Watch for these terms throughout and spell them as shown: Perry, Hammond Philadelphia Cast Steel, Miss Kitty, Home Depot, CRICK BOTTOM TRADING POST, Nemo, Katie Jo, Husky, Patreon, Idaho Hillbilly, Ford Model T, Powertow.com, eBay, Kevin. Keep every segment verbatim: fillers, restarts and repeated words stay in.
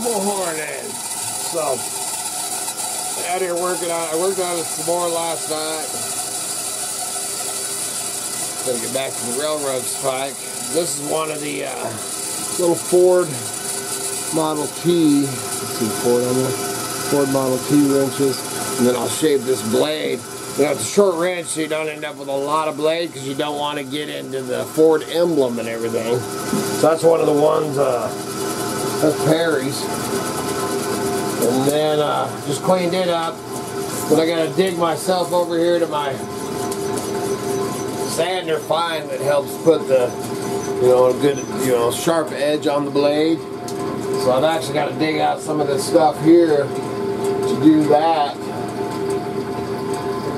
morning. So, out here working on I worked on it some more last night. Gotta get back to the railroad spike. This is one of the uh, little Ford Model T. Let's see, Ford on there. Ford Model T wrenches. And then I'll shave this blade. Now it's a short wrench, so you don't end up with a lot of blade because you don't want to get into the Ford emblem and everything. So that's one of the ones, uh, that's Perry's. And then uh, just cleaned it up. But I got to dig myself over here to my sander fine that helps put the, you know, a good, you know, sharp edge on the blade. So I've actually got to dig out some of this stuff here to do that.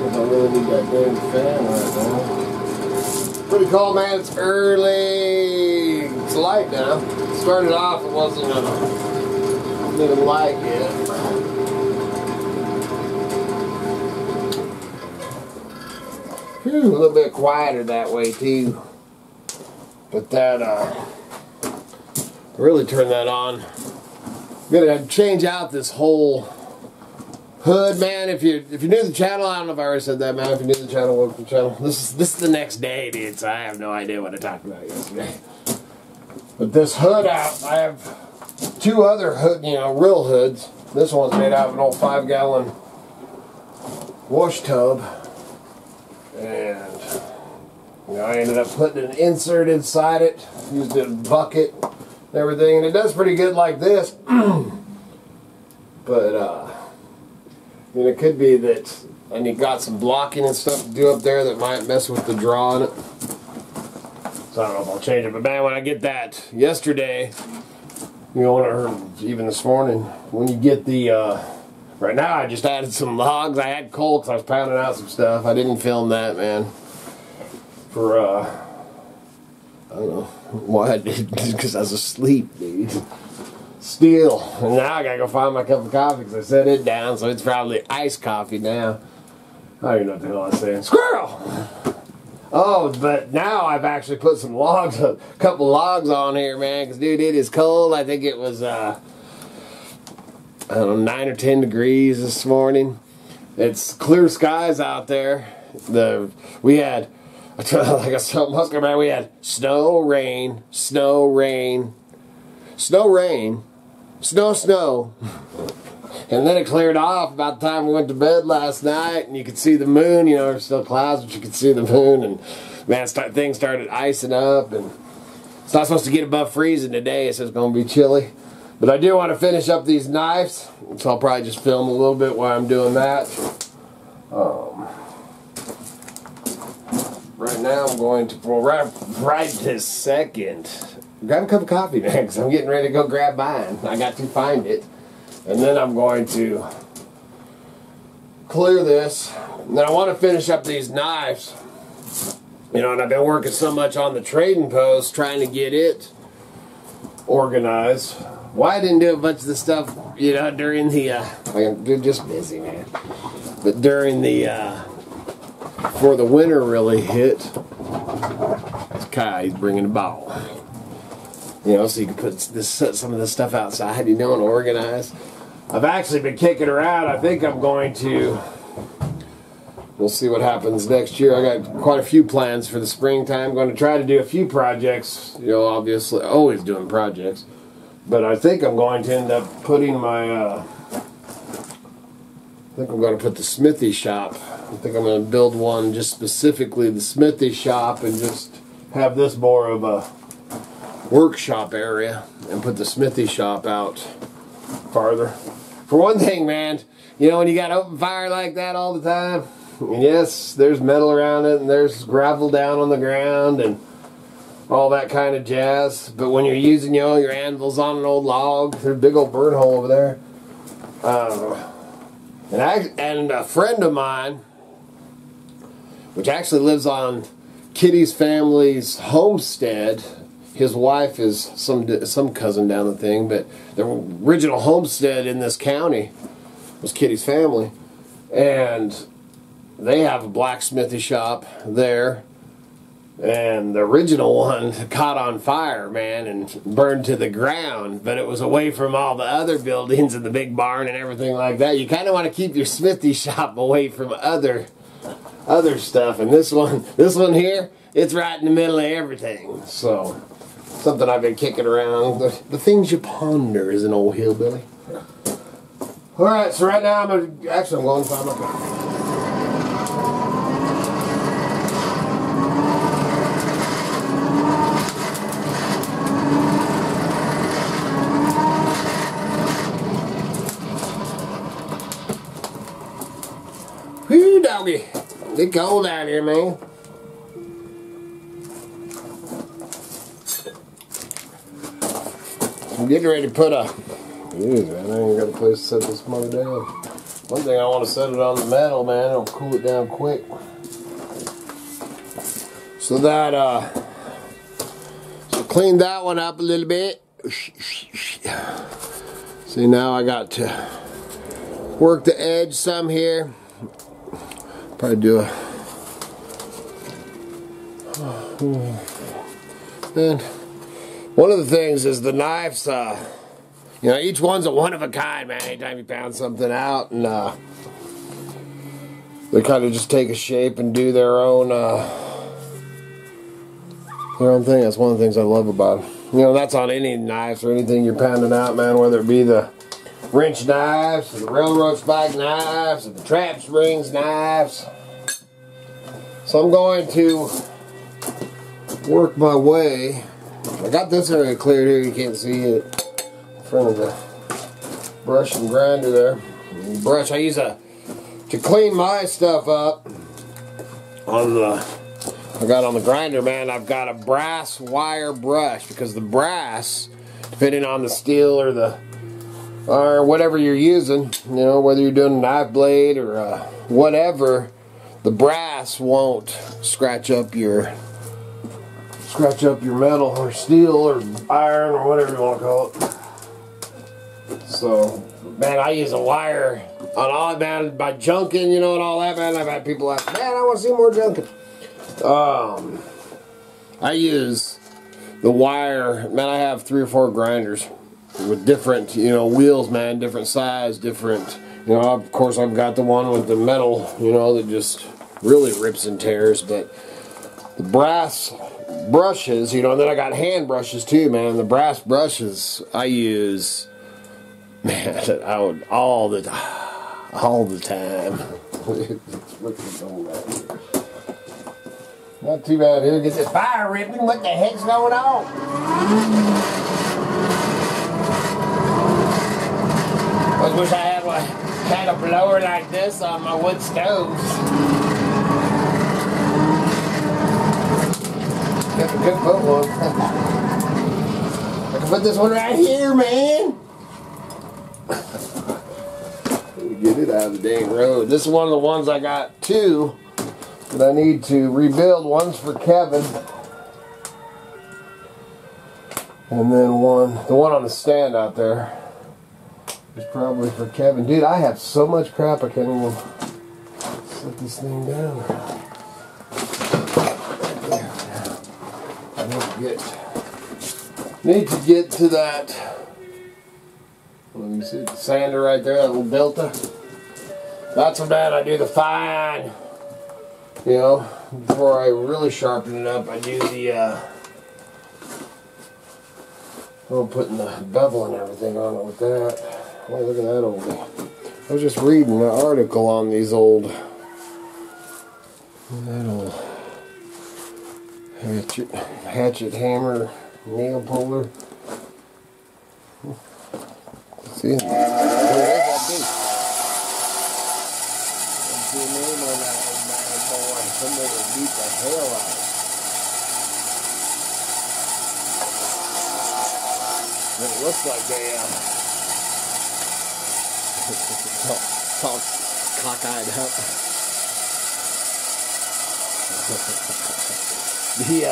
I really need that damn fan right now. Pretty cold, man. It's early. It's light now. It started off, it wasn't a bit of light yet. Whew, a little bit quieter that way too. But that, uh, really turned that on. I'm gonna change out this whole hood, man. If you if you're new to the channel, I don't know if I already said that, man. If you're new to the channel, welcome to the channel. This is this is the next day, dude. So I have no idea what I talked about yesterday. But this hood out, I have two other hood, you know, real hoods. This one's made out of an old five gallon wash tub, and you know, I ended up putting an insert inside it. Used a bucket and everything, and it does pretty good like this. But uh. And it could be that, and you got some blocking and stuff to do up there that might mess with the draw on it. So I don't know if I'll change it, but man, when I get that yesterday, you know, when I heard even this morning, when you get the, uh, right now I just added some logs. I had coal because I was pounding out some stuff. I didn't film that, man, for, uh, I don't know why I did, because I was asleep, dude. Steel. And now I gotta go find my cup of coffee because I set it down, so it's probably iced coffee now. I don't even know what the hell I was saying. Squirrel! Oh, but now I've actually put some logs, a couple logs on here, man, because dude, it is cold. I think it was, uh, I don't know, nine or ten degrees this morning. It's clear skies out there. The, we had, like I told Musker, man, we had snow, rain, snow, rain, snow, rain, snow, snow, and then it cleared off about the time we went to bed last night, and you could see the moon. You know, there's still clouds, but you could see the moon, and man, start, things started icing up, and it's not supposed to get above freezing today, so it's going to be chilly. But I do want to finish up these knives, so I'll probably just film a little bit while I'm doing that. Um, right now I'm going to, well, right, right this second, grab a cup of coffee, man, because I'm getting ready to go grab mine. I got to find it. And then I'm going to clear this. And then I want to finish up these knives. You know, and I've been working so much on the trading post, trying to get it organized. Why I didn't do a bunch of the stuff, you know, during the, uh, I'm just busy, man. But during the, uh, before the winter really hit, it's Kai, he's bringing the ball. You know, so you can put this, some of this stuff outside, you know, and organize. I've actually been kicking around. I think I'm going to, we'll see what happens next year. I got quite a few plans for the springtime. I'm going to try to do a few projects, you know, obviously, always doing projects. But I think I'm going to end up putting my, uh, I think I'm going to put the smithy shop. I think I'm going to build one just specifically the smithy shop and just have this more of a workshop area and put the smithy shop out farther. For one thing, man, you know, when you got open fire like that all the time, and yes, there's metal around it and there's gravel down on the ground and all that kind of jazz, but when you're using, you know, your anvils on an old log, there's a big old burn hole over there. Uh, and, I, and a friend of mine, which actually lives on Kitty's family's homestead. His wife is some some cousin down the thing, but the original homestead in this county was Kitty's family, and they have a blacksmithy shop there, And the original one caught on fire, man, and burned to the ground. But it was away from all the other buildings and the big barn and everything like that. You kind of want to keep your smithy shop away from other other stuff. And this one, this one here, it's right in the middle of everything. So, something I've been kicking around. The, the things you ponder as an old hillbilly. All right, so right now I'm gonna, actually I'm going to find my car. It's cold out here, man. I'm getting ready to put a. Jeez, man, I ain't got a place to set this mother down. One thing I want to set it on the metal, man. It'll cool it down quick. So that uh, so clean that one up a little bit. See, now I got to work the edge some here. Probably do a, and one of the things is the knives, uh, you know, each one's a one of a kind, man. Anytime you pound something out, and uh, they kind of just take a shape and do their own, uh, their own thing. That's one of the things I love about them. You know, that's on any knives or anything you're pounding out, man, whether it be the wrench knives, the railroad spike knives, and the trap springs knives. So I'm going to work my way. I got this area cleared here, you can't see it in front of the brush and grinder there. And brush I use a to clean my stuff up on the I got on the grinder, man. I've got a brass wire brush because the brass, depending on the steel or the or whatever you're using, you know, whether you're doing a knife blade or uh, whatever, the brass won't scratch up your scratch up your metal or steel or iron or whatever you want to call it. So, man, I use a wire on all that by junking, you know, and all that, man. I've had people ask, man, I want to see more junking. Um, I use the wire, man. I have three or four grinders with different, you know, wheels, man, different size, different, you know, of course I've got the one with the metal, you know, that just really rips and tears, but the brass brushes, you know, and then I got hand brushes too, man. The brass brushes I use, man, I would all the all the time. Not too bad here, get this fire ripping, what the heck's going on? I wish I had one kind of blower like this on my wood stoves. Got a good foot one. I can put this one right here, man. Get it out of the dang road. This is one of the ones I got two that I need to rebuild. One's for Kevin. And then one, the one on the stand out there, is probably for Kevin. Dude, I have so much crap I can't even set this thing down. There. I don't get need to get to that. Let me see the sander right there, that little delta. That's about I do the fine. You know, before I really sharpen it up, I do the uh I'm putting the bevel and everything on it with that. Oh, look at that old thing. I was just reading an article on these old. That old hatchet, hatchet hammer, nail puller. Let's see? There's that big. Let's see a name on that old bad boy. Somebody would beat the hell out of it. It looks like they, uh, Talks talk, cockeyed up. The uh,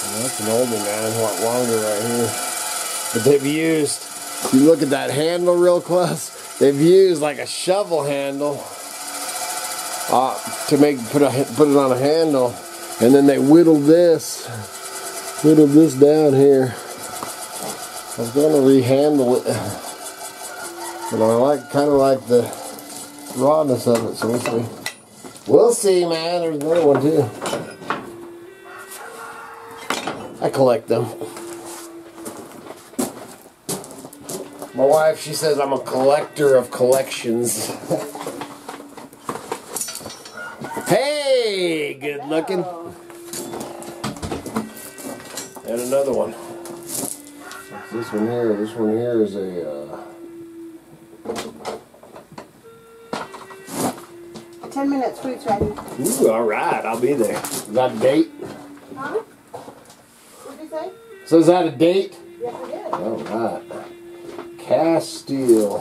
that's an older man, a lot longer right here. But they've used, if you look at that handle real close, they've used like a shovel handle uh, to make put a, put it on a handle, and then they whittled this whittled this down here. I was going to rehandle it, but I like kind of like the rawness of it. So we'll see. We'll see, man. There's another one too. I collect them. My wife, she says I'm a collector of collections. Hey, good looking. And another one. This one here, this one here is a uh... ten minutes, food's ready. Ooh, alright, I'll be there. Is that a date? Huh? What did you say? So is that a date? Yes, it is. Alright. Cast Steel.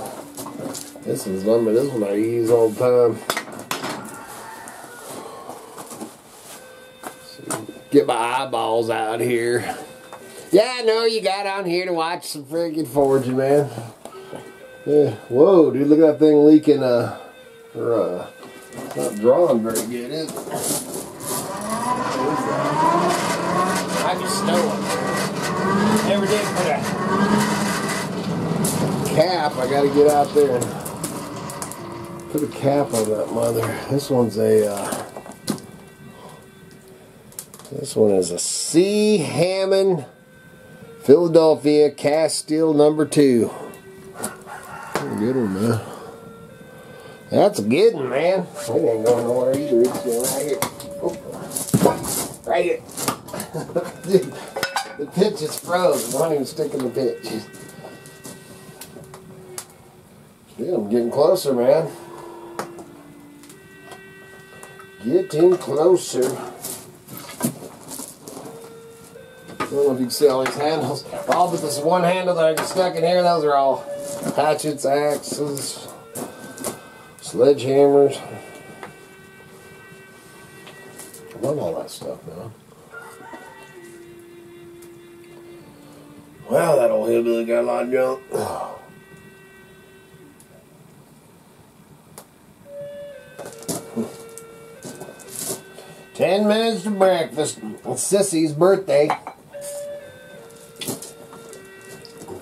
This is number. This one I use all the time. So get my eyeballs out here. Yeah, I know you got on here to watch some freaking forging, man. Yeah. Whoa, dude, look at that thing leaking. Uh, or, uh, it's not drawing very good, is it? I just snowing. Every day put a cap. I gotta get out there and put a cap on that mother. This one's a uh, this one is a C Hammond Philadelphia Cast Steel number two. That's a good one, man. That's a good one, man. It ain't going nowhere either. It's going right here. Oh. Right here. Dude, the pitch is frozen. I'm not even sticking the pitch. Yeah, I'm getting closer, man. Getting closer. I don't know if you can see all these handles. All but this one handle that I got stuck in here, those are all hatchets, axes, sledgehammers. I love all that stuff, man. Wow, that old hillbilly got a lot of junk. Ten minutes to breakfast. It's Sissy's birthday.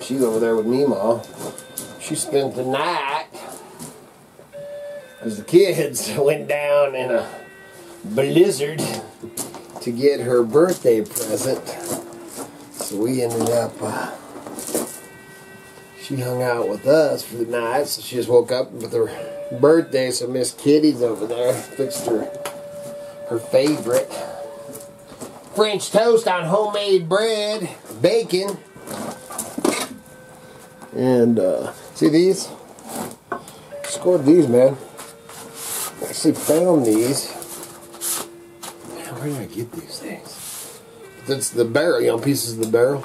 She's over there with Nemo. She spent the night because the kids went down in a blizzard to get her birthday present. So we ended up, uh, she hung out with us for the night. So she just woke up with her birthday. So Miss Kitty's over there, fixed her. Her favorite French toast on homemade bread, bacon, and uh, see these? Scored these, man. I actually found these. Man, where did I get these things? That's the barrel, you know, pieces of the barrel,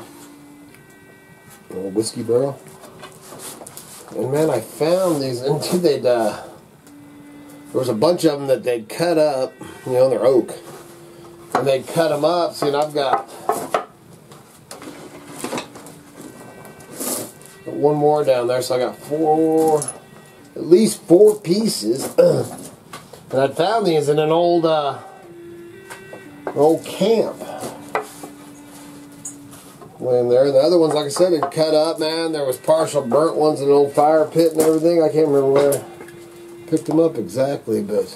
a little whiskey barrel. And man, I found these, and they'd. Uh, There was a bunch of them that they'd cut up, you know, they're oak. And they'd cut them up. See, and I've got one more down there, so I got four, at least four pieces. And I found these in an old, uh, an old camp. Went in there. The other ones, like I said, they'd cut up, man. There was partial burnt ones in an old fire pit and everything. I can't remember where. Picked them up exactly, but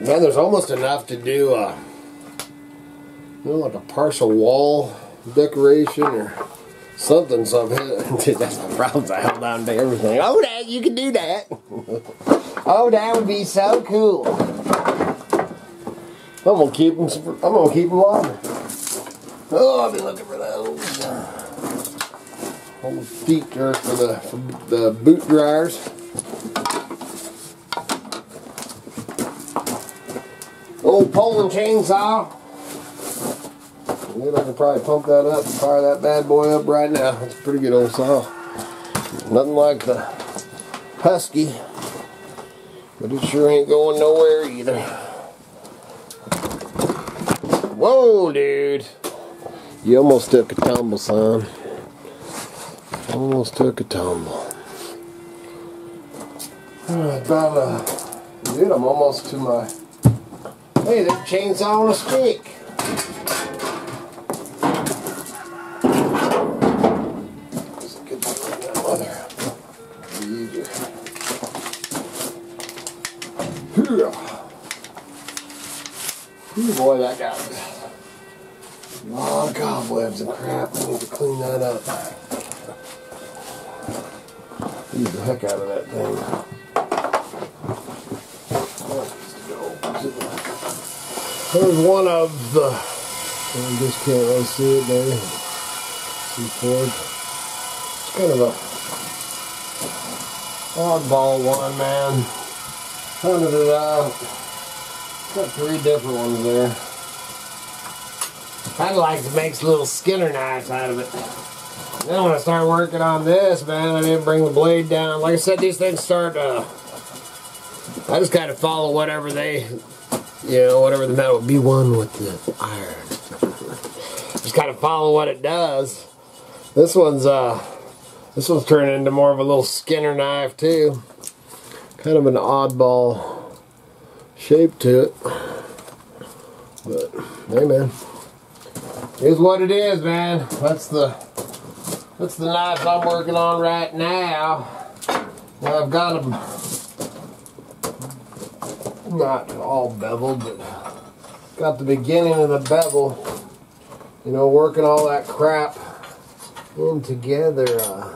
man, there's almost enough to do a, you know, like a partial wall decoration or something. So dude, that's the problems I held on to everything. Oh, Dad, you can do that. Oh, that would be so cool. I'm gonna keep them. I'm gonna keep them longer. Oh, I've been looking for those old feet dirt for the for the boot dryers. Old Poland chainsaw. I, I could probably pump that up and fire that bad boy up right now. It's a pretty good old saw. Nothing like the Husky, but it sure ain't going nowhere either. Whoa, dude. You almost took a tumble, son. Almost took a tumble. About a Dude, I'm almost to my... Hey, there's a chainsaw on a stick. There's a good thing in that leather. Ooh, boy, that got a lot of cobwebs and crap. I need to clean that up. Use the heck out of that thing. There's one of the, I just can't really see it there, see Ford. It's kind of a oddball one, man. Hunted it out. Got three different ones there. I'd like to make little Skinner knives out of it. Then when I start working on this, man, I didn't bring the blade down. Like I said, these things start, uh, I just kind of follow whatever they... You know, whatever the metal, be one with the iron. Just kind of follow what it does. This one's uh, this one's turning into more of a little Skinner knife too. Kind of an oddball shape to it, but hey, man, here's what it is, man. That's the that's the knife I'm working on right now. Now I've got them. Not all beveled, but got the beginning of the bevel, you know, working all that crap in together uh,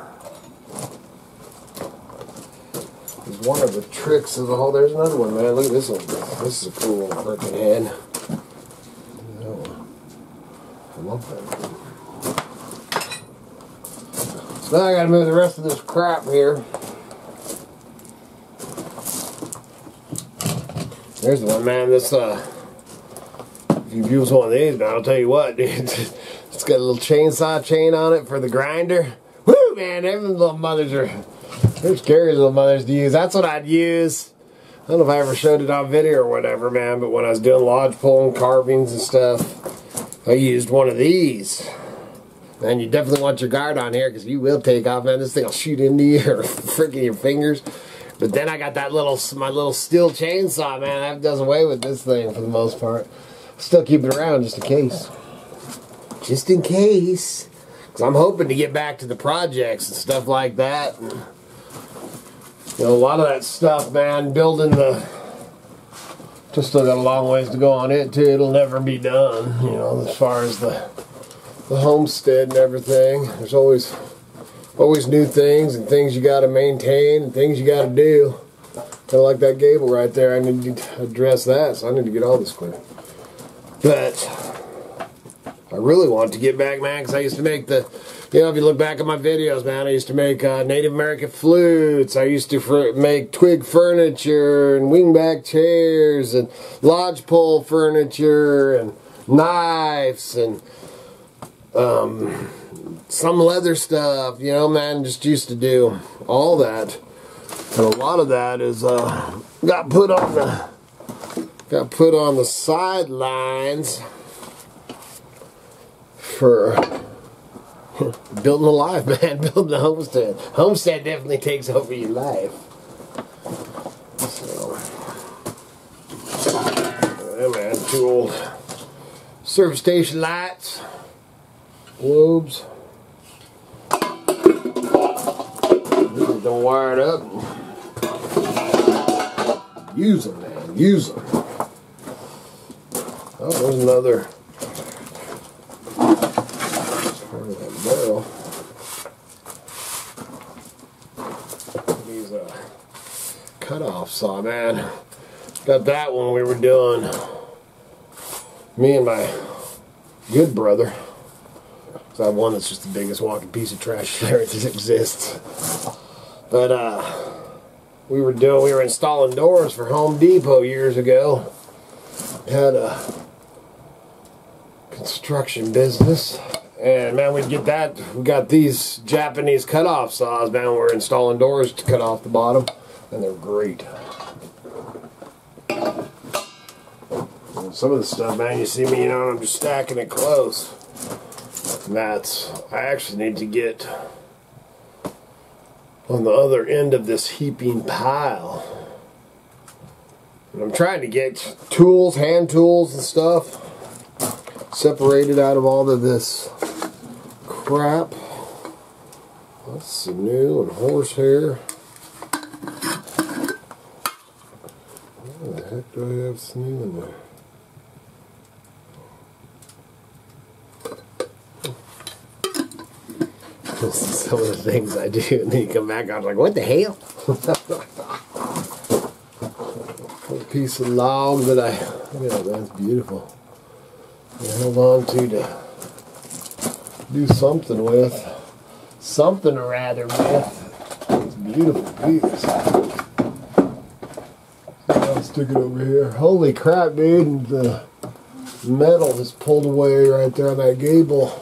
is one of the tricks of the whole. There's another one, man. Look at this one. This is a cool freaking head. I love that. So now I gotta move the rest of this crap here. Here's the one, man. This, uh, if you use one of these, man, I'll tell you what, dude. It's got a little chainsaw chain on it for the grinder. Woo, man, them little mothers are, they're scary little mothers to use. That's what I'd use. I don't know if I ever showed it on video or whatever, man, but when I was doing lodge pulling, carvings and stuff, I used one of these. Man, you definitely want your guard on here because you will take off, man. This thing will shoot into you or freaking your fingers. But then I got that little, my little steel chainsaw, man. That does away with this thing for the most part. Still keep it around just in case. Just in case. Because I'm hoping to get back to the projects and stuff like that. And, you know, a lot of that stuff, man, building the... Just still got a long ways to go on it, too. It'll never be done, you know, as far as the, the homestead and everything. There's always... Always new things and things you got to maintain and things you got to do. Kind of like that gable right there. I need to address that, so I need to get all this clear. But I really want to get back, man, because I used to make the, you know, if you look back at my videos, man, I used to make uh, Native American flutes. I used to fr make twig furniture and wingback chairs and lodge pole furniture and knives and, um... some leather stuff, you know, man, just used to do all that. And a lot of that is uh got put on the got put on the sidelines for building a life, man, building a homestead. Homestead definitely takes over your life. So yeah, man, two old service station lights, globes. Don't wire it up. Use them, man. Use them. Oh, there's another. Part of that barrel. Use a cutoff saw, man. Got that one we were doing. Me and my good brother. So I have one that's just the biggest walking piece of trash there that exists. But uh, we were doing, we were installing doors for Home Depot years ago. Had a construction business, and man, we'd get that. We got these Japanese cutoff saws, man. We were installing doors to cut off the bottom, and they're great. And some of the stuff, man, you see me, you know, I'm just stacking it close. And that's, I actually need to get on the other end of this heaping pile And I'm trying to get tools, hand tools and stuff separated out of all of this crap. That's sinew and horsehair. Where the heck do I have sinew in there? Some of the things I do, and then you come back, I was like, what the hell? Little piece of log that I, yeah, that's beautiful. I held on to to do something with. Something or rather with. It's a beautiful piece. I'll stick it over here. Holy crap, dude. The metal is pulled away right there on that gable.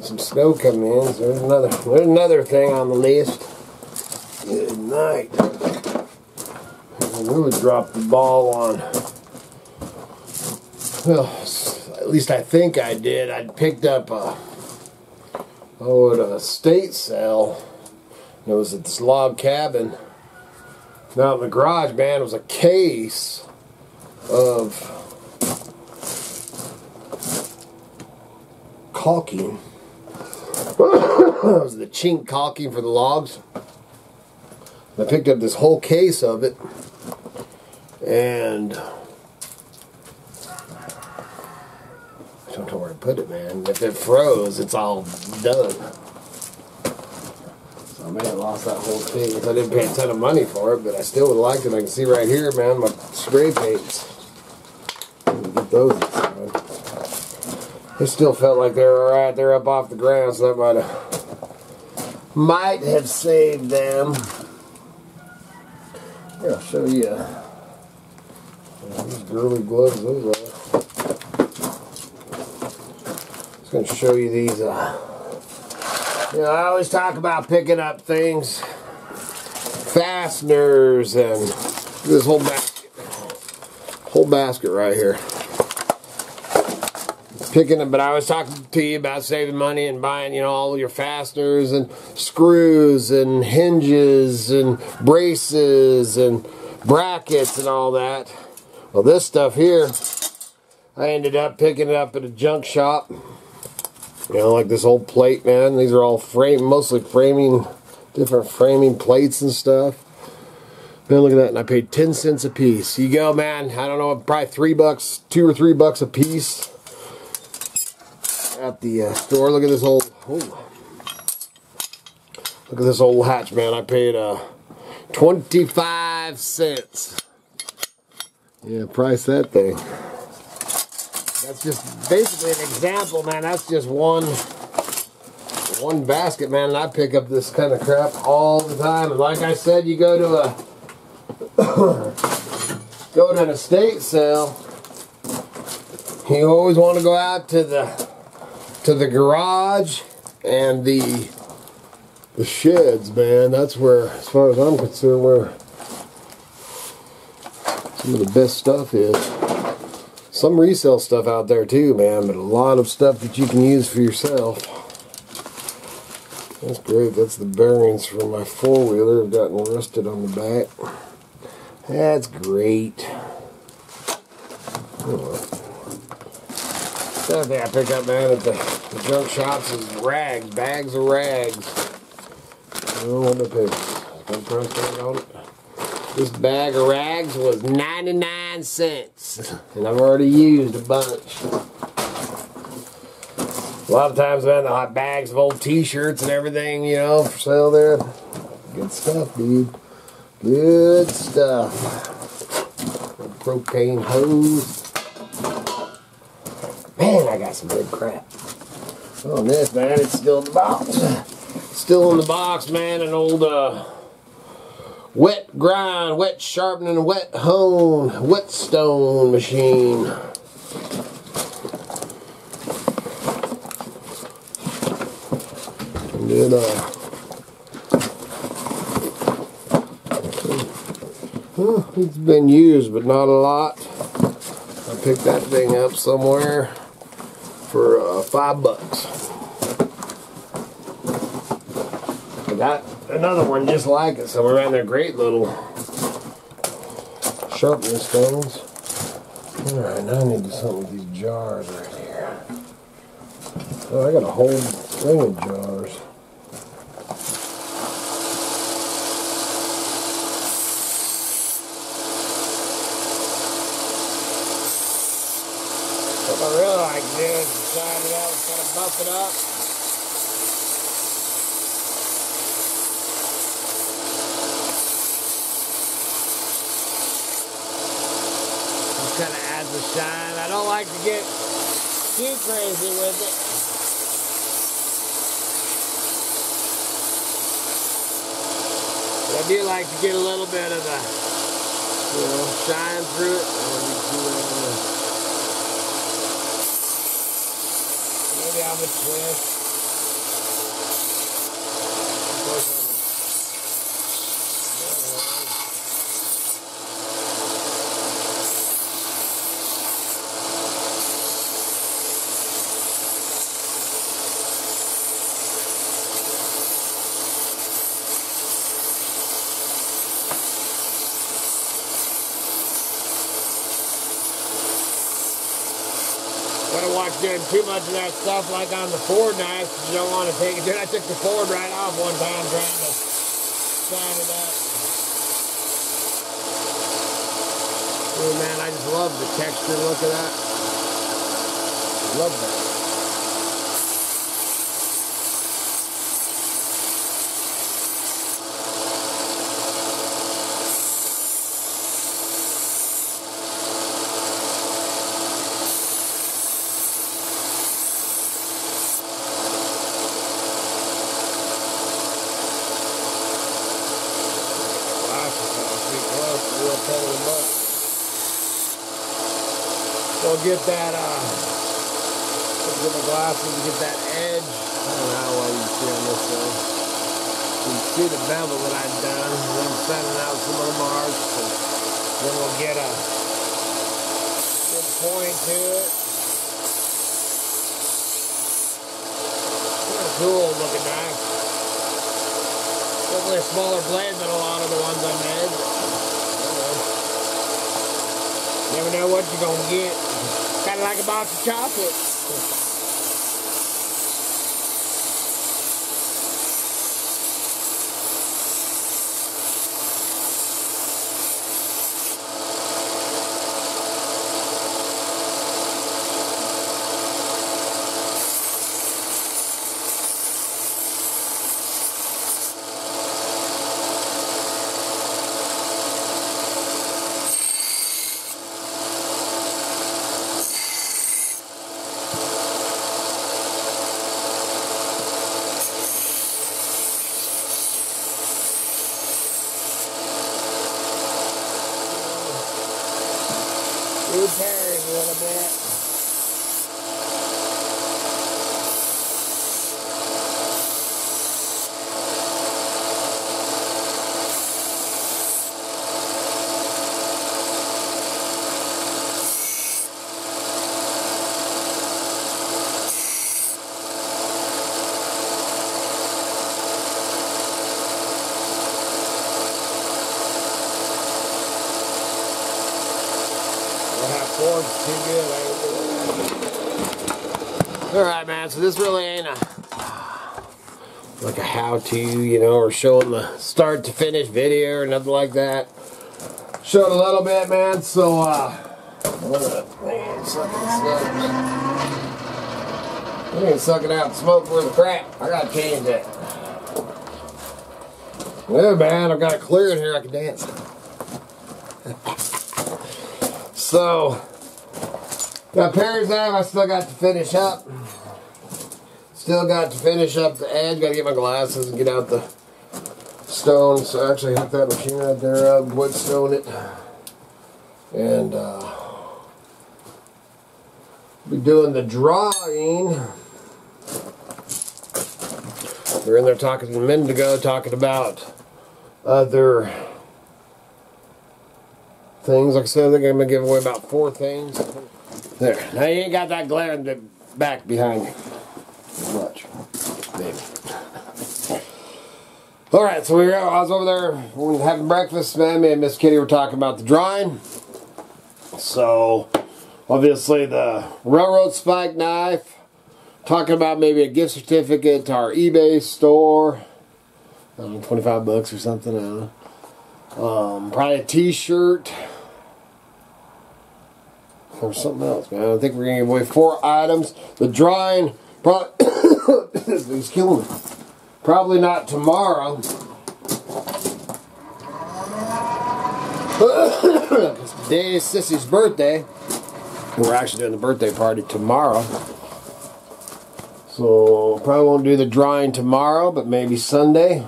Some snow coming in, so there's another, there's another thing on the list. Good night. We would drop the ball on, well, at least I think I did. I picked up a, oh, an estate sale. It was at this log cabin. Now in the garage, man, it was a case of caulking. It was the chink caulking for the logs. I picked up this whole case of it, and I don't know where to put it, man. If it froze, it's all done. So I may have lost that whole thing. I didn't pay a ton of money for it, but I still would like it. I can see right here, man, my spray paints. Get those. It still felt like they were alright. They're up off the ground, so that might have might have saved them. Here, I'll show you. These girly gloves, those are. I was going to show you these. Uh, you know, I always talk about picking up things, fasteners, and this whole basket, whole basket right here. Picking them, but I was talking to you about saving money and buying, you know, all your fasteners and screws and hinges and braces and brackets and all that. Well, this stuff here, I ended up picking it up at a junk shop. You know, like this old plate, man. These are all frame, mostly framing, different framing plates and stuff. Man, look at that, and I paid ten cents a piece. You go, man. I don't know, probably three bucks, two or three bucks a piece. At the uh, store. Look at this old, ooh, look at this old hatch, man. I paid uh, twenty-five cents. Yeah, price that thing. That's just basically an example, man. That's just one one basket, man. And I pick up this kind of crap all the time. And like I said, you go to a go to an estate sale, you always want to go out to the to the garage and the the sheds, man. That's where, as far as I'm concerned, where some of the best stuff is. Some resale stuff out there too, man, but a lot of stuff that you can use for yourself. That's great. That's the bearings for my four-wheeler. I've gotten rusted on the back. That's great. Anyway. The other thing I pick up, man, at the, the junk shops is rags, bags of rags. I don't want to pick. This bag of rags was ninety-nine cents, and I've already used a bunch. A lot of times, man, the hot bags of old T-shirts and everything, you know, for sale there. Good stuff, dude. Good stuff. The propane hose. Man, I got some good crap. Oh, this, man, it's still in the box. Still in the box, man. An old uh, wet grind, wet sharpening, wet hone, wet stone machine. And then, uh, well, it's been used, but not a lot. I picked that thing up somewhere for uh, five bucks. I got another one just like it somewhere around there. Great little sharpen these things. Alright, now I need to do something with these jars right here. Oh, I got a whole thing of jars. What I really like to do is decide it out and kind of buff it up. Just kind of add the shine. I don't like to get too crazy with it. But I do like to get a little bit of the, you know, shine through it. I don't Maybe I'll just twist. Doing too much of that stuff like on the Ford knife, you don't want to take it. Dude, I took the Ford right off one time trying to shine it up. Dude, man, I just love the texture look of that. Love that. Get that, uh, get the glasses to get that edge. I don't know how well you see on this thing. You can see the bevel that I've done. I'm sending out some little marks, and then we'll get a good point to it. What a cool looking knife. Definitely a smaller blade than a lot of the ones I made. Never know what you're gonna get. Kind of like a box of chocolate. Ooh, Perry a little bit. Alright, man, so this really ain't a like a how-to, you know, or showing the start to finish video or nothing like that. Showed a little bit, man, so uh what up, man, suck it up. I ain't sucking out smoke for the crap. I gotta change that. Well, man, I've got it clear in here, I can dance. So got Perry's knife, I still got to finish up. Still got to finish up the edge. Got to get my glasses and get out the stone. So I actually hook that machine right there up, wood stone it. And uh, be doing the drawing. We were in there talking a minute ago, talking about other things. Like I said, I think I'm going to give away about four things. There. Now you ain't got that glare in the back behind you. Much. Maybe. All right, so we were, I was over there having breakfast, man. Me and Miss Kitty were talking about the drawing. So, obviously, the railroad spike knife. Talking about maybe a gift certificate to our eBay store. I don't know, twenty-five bucks or something. I don't know. Um, probably a t-shirt. Or something else, man. I think we're going to give away four items. The drawing, probably, he's killing me. Probably not tomorrow. Today is Sissy's birthday. We're actually doing the birthday party tomorrow. So, probably won't do the drawing tomorrow, but maybe Sunday.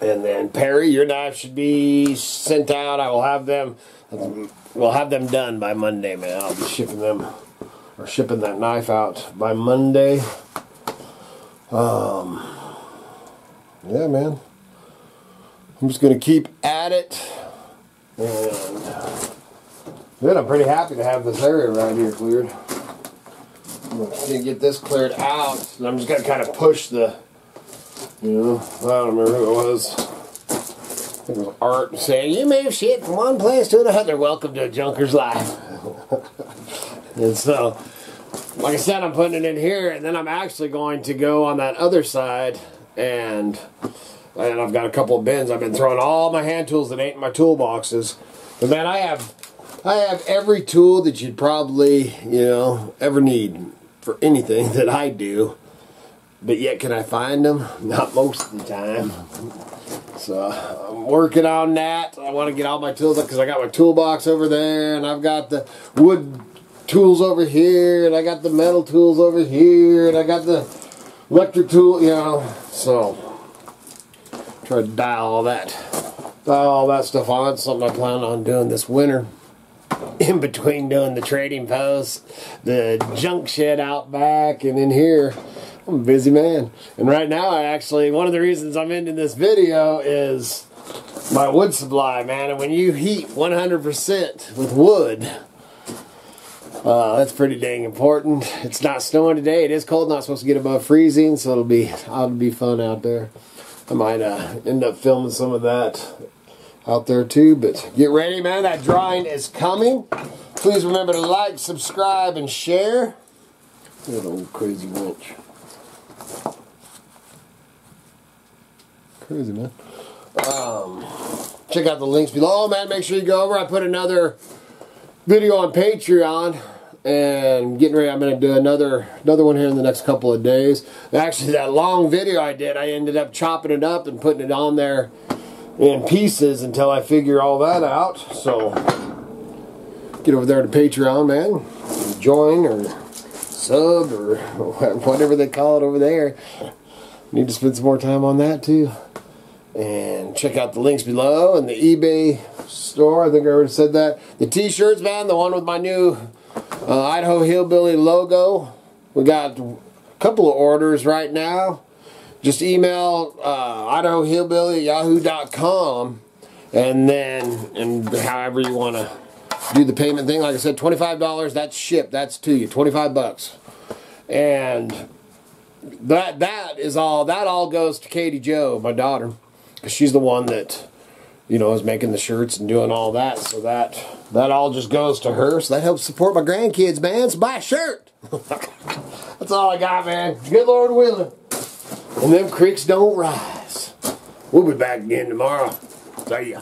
And then Perry, your knife should be sent out. I will have them, we'll have them done by Monday, man. I'll be shipping them, or shipping that knife out by Monday. Um, yeah, man. I'm just going to keep at it. And, man, I'm pretty happy to have this area right here cleared. I'm going to get this cleared out, and I'm just going to kind of push the, you know, I don't remember who it was. I think it was Art saying, you move shit from one place to another. Welcome to a junker's life. And so, like I said, I'm putting it in here, and then I'm actually going to go on that other side, and, and I've got a couple of bins. I've been throwing all my hand tools that ain't in my toolboxes, but man, I have, I have every tool that you'd probably, you know, ever need for anything that I do, but yet can I find them? Not most of the time. So I'm working on that. I want to get all my tools up because I got my toolbox over there, and I've got the wood tools over here, and I got the metal tools over here, and I got the electric tool, you know, so try to dial all that dial all that stuff on. Something I plan on doing this winter, in between doing the trading post, the junk shed out back, and in here. I'm a busy man, and right now I actually, one of the reasons I'm ending this video is my wood supply, man. And when you heat one hundred percent with wood, Uh, that's pretty dang important. It's not snowing today. It is cold. Not supposed to get above freezing, so it'll be it'll be fun out there. I might uh, end up filming some of that out there too. But get ready, man. That drawing is coming. Please remember to like, subscribe, and share. That old crazy wrench. Crazy, man. Um, check out the links below, man. Make sure you go over. I put another video on Patreon, and getting ready, I'm going to do another another one here in the next couple of days. Actually, that long video I did, I ended up chopping it up and putting it on there in pieces until I figure all that out. So get over there to Patreon, man, join or sub or whatever they call it over there. Need to spend some more time on that too. And check out the links below and the eBay store. I think I already said that. The t-shirts, man, the one with my new uh, Idaho Hillbilly logo. We got a couple of orders right now. Just email uh, Idaho Hillbilly at yahoo dot com, and then and however you want to do the payment thing. Like I said, twenty-five dollars, that's shipped. That's to you, twenty-five bucks. And that that is all. That all goes to Katie Jo, my daughter. She's the one that, you know, is making the shirts and doing all that. So that that all just goes to her. So that helps support my grandkids, man. So buy a shirt. That's all I got, man. Good Lord willing. And them creeks don't rise. We'll be back again tomorrow. See ya.